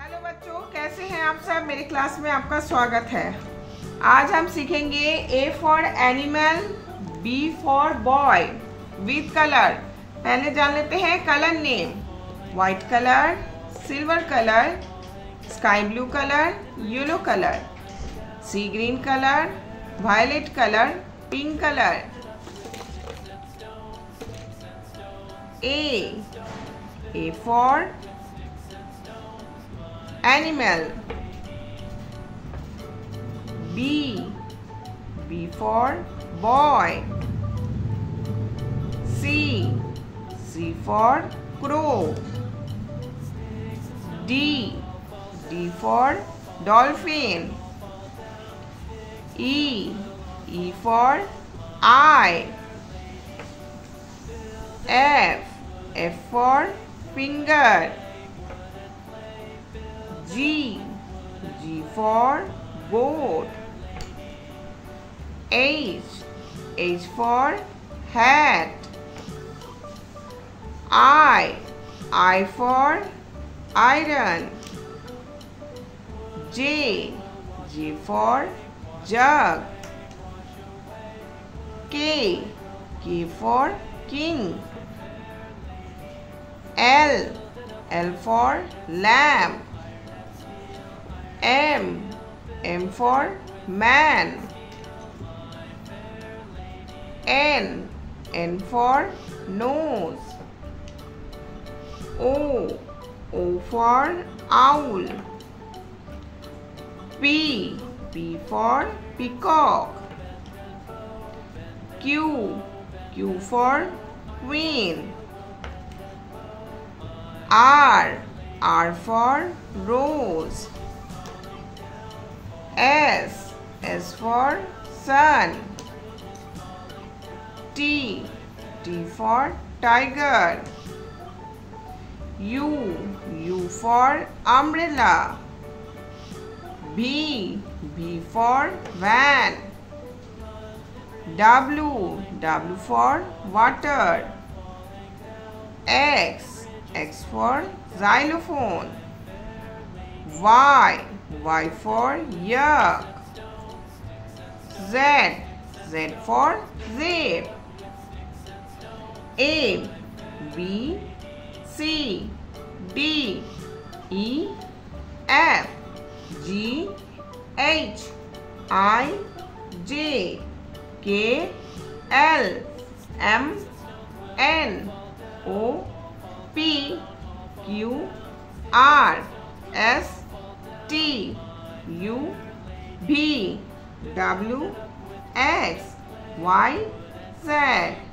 Hello बच्चों, कैसे हैं आप सब। मेरी क्लास में आपका स्वागत है। आज हम सीखेंगे A for animal, B for boy with colour. पहले जान लेते हैं colour name. White colour, silver colour, sky blue colour, yellow colour, sea green colour, violet colour, pink colour. A for animal, B for boy, C for crow, D for dolphin, E for eye, F for finger, G for goat, H for hat, I for iron, J for jug, K for king, L for lamb, M for man, N for nose, O for owl, P for peacock, Q for queen, R for rose, S for sun, T for tiger, U for umbrella, V for van, W for water, X for xylophone, Y for yak, Z for zip, ABCDEFGHIJKLMNOPQRSTUV, W, X, Y, Z.